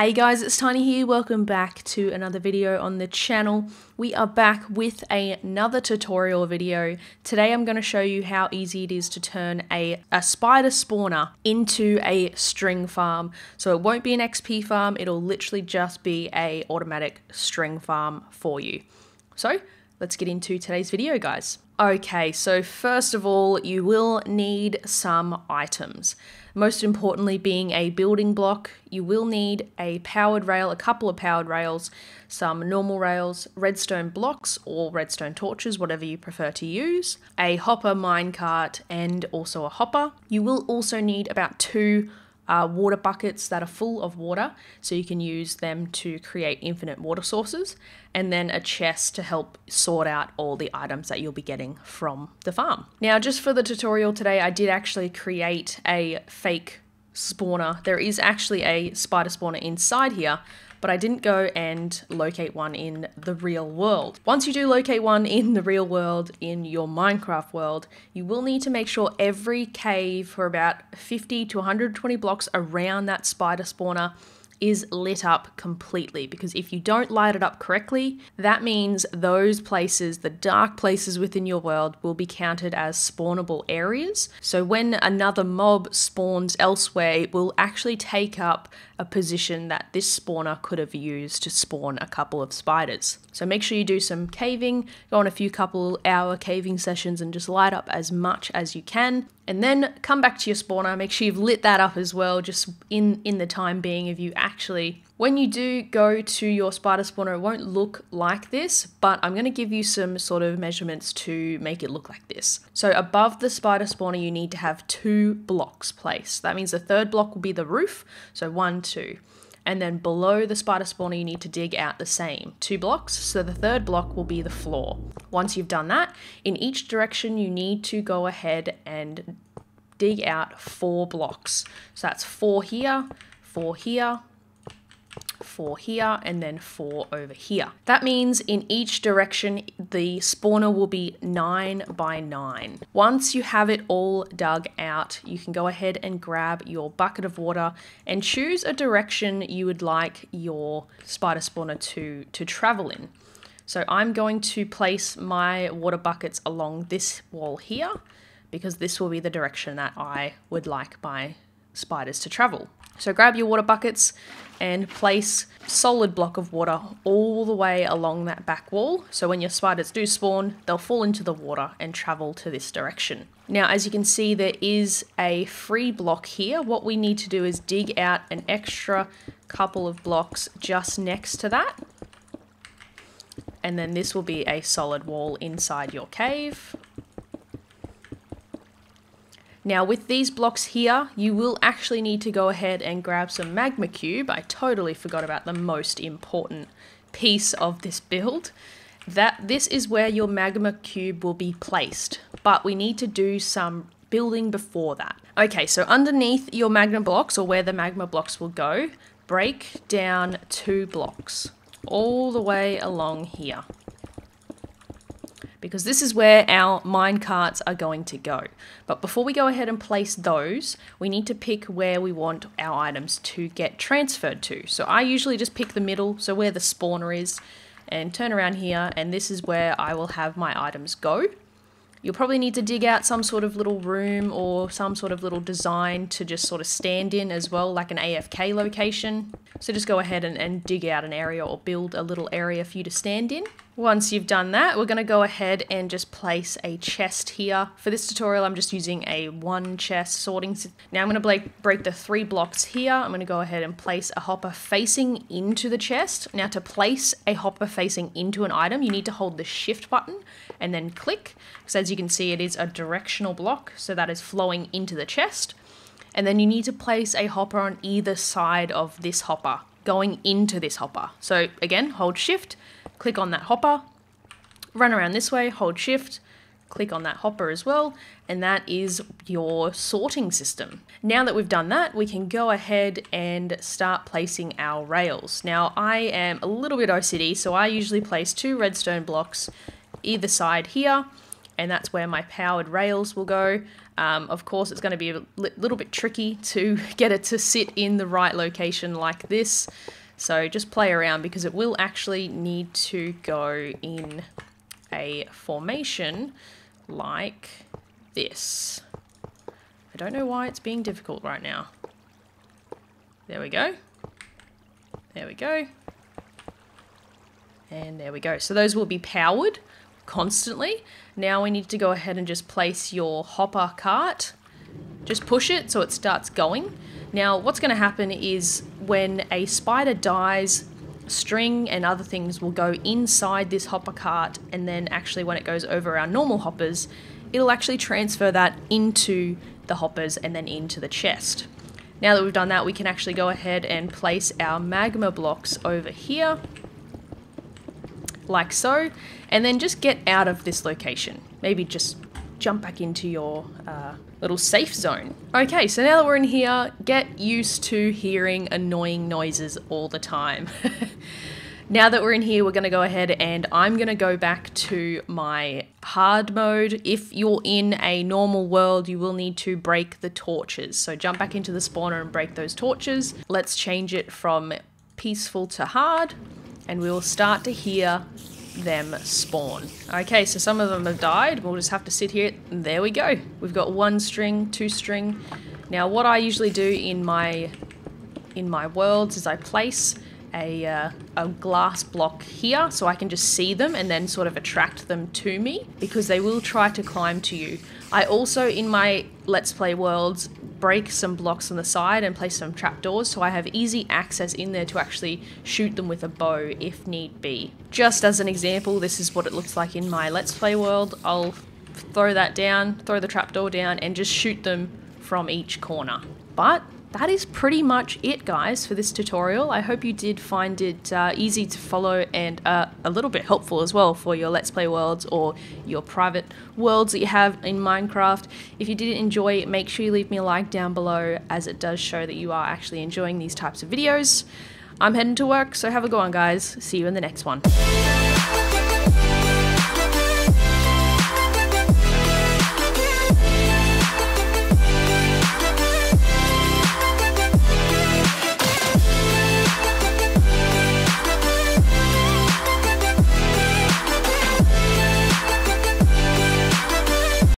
Hey guys, it's Tiny here. Welcome back to another video on the channel. We are back with another tutorial video. Today I'm going to show you how easy it is to turn a spider spawner into a string farm. So it won't be an XP farm, it'll literally just be an automatic string farm for you. So let's get into today's video, guys. Okay, so first of all, you will need some items. Most importantly being a building block, you will need a powered rail, a couple of powered rails, some normal rails, redstone blocks or redstone torches, whatever you prefer to use, a hopper, minecart, and also a hopper. You will also need about two water buckets that are full of water, so you can use them to create infinite water sources, and then a chest to help sort out all the items that you'll be getting from the farm. Now, just for the tutorial today, I did actually create a fake spawner. There is actually a spider spawner inside here, but I didn't go and locate one in the real world. Once you do locate one in the real world, in your Minecraft world, you will need to make sure every cave for about 50 to 120 blocks around that spider spawner is lit up completely, because if you don't light it up correctly, that means those places, the dark places within your world, will be counted as spawnable areas. So when another mob spawns elsewhere, it will actually take up a position that this spawner could have used to spawn a couple of spiders. So make sure you do some caving, go on a few couple hour caving sessions and just light up as much as you can. And then come back to your spawner, make sure you've lit that up as well, just in the time being. If you actually, when you do go to your spider spawner, it won't look like this, but I'm gonna give you some sort of measurements to make it look like this. So above the spider spawner, you need to have two blocks placed. That means the third block will be the roof, so 1, 2. And then below the spider spawner, you need to dig out the same 2 blocks. So the third block will be the floor. Once you've done that, in each direction, you need to go ahead and dig out 4 blocks. So that's 4 here, 4 here, 4 here, and then 4 over here. That means in each direction, the spawner will be 9 by 9. Once you have it all dug out, you can go ahead and grab your bucket of water and choose a direction you would like your spider spawner to travel in. So I'm going to place my water buckets along this wall here, because this will be the direction that I would like my spiders to travel. So grab your water buckets and place a solid block of water all the way along that back wall. So when your spiders do spawn, they'll fall into the water and travel to this direction. Now, as you can see, there is a free block here. What we need to do is dig out an extra couple of blocks just next to that. And then this will be a solid wall inside your cave. Now with these blocks here, you will actually need to go ahead and grab some magma cube. I totally forgot about the most important piece of this build. This is where your magma cube will be placed, but we need to do some building before that. Okay, so underneath your magma blocks, or where the magma blocks will go, break down 2 blocks all the way along here, because this is where our minecarts are going to go. But before we go ahead and place those, we need to pick where we want our items to get transferred to. So I usually just pick the middle, so where the spawner is, and turn around here, and this is where I will have my items go. You'll probably need to dig out some sort of little room or some sort of little design to just sort of stand in as well, like an AFK location. So just go ahead and dig out an area or build a little area for you to stand in. Once you've done that, we're going to go ahead and just place a chest here. For this tutorial, I'm just using a 1 chest sorting. Now I'm going to break the 3 blocks here. I'm going to go ahead and place a hopper facing into the chest. Now to place a hopper facing into an item, you need to hold the shift button and then click. So as you can see, it is a directional block, so that is flowing into the chest. And then you need to place a hopper on either side of this hopper, going into this hopper. So again, hold shift, click on that hopper, run around this way, hold shift, click on that hopper as well, and that is your sorting system. Now that we've done that, we can go ahead and start placing our rails. Now I am a little bit OCD, so I usually place 2 redstone blocks either side here, and that's where my powered rails will go. Of course, it's going to be a little bit tricky to get it to sit in the right location like this. So just play around, because it will actually need to go in a formation like this. I don't know why it's being difficult right now. There we go. There we go. And there we go. So those will be powered constantly. Now we need to go ahead and just place your hopper cart. Just push it so it starts going. Now what's going to happen is when a spider dies, string and other things will go inside this hopper cart, and then actually when it goes over our normal hoppers, it'll actually transfer that into the hoppers and then into the chest. Now that we've done that, we can actually go ahead and place our magma blocks over here, like so, and then just get out of this location. Maybe just jump back into your little safe zone. Okay, so now that we're in here, get used to hearing annoying noises all the time. Now that we're in here, we're going to go ahead and I'm going to go back to my hard mode. If you're in a normal world, you will need to break the torches. So jump back into the spawner and break those torches. Let's change it from peaceful to hard, and we will start to hear them spawn. Okay, so some of them have died. We'll just have to sit here. And there we go. We've got one string, two string. Now, what I usually do in my worlds is I place a glass block here so I can just see them and then sort of attract them to me, because they will try to climb to you. I also, in my Let's Play worlds, break some blocks on the side and place some trapdoors so I have easy access in there to actually shoot them with a bow if need be. Just as an example, this is what it looks like in my Let's Play world. I'll throw that down, throw the trapdoor down, and just shoot them from each corner. But that is pretty much it, guys, for this tutorial. I hope you did find it easy to follow and a little bit helpful as well for your Let's Play worlds or your private worlds that you have in Minecraft. If you did enjoy, make sure you leave me a like down below, as it does show that you are actually enjoying these types of videos. I'm heading to work, so have a go on, guys. See you in the next one.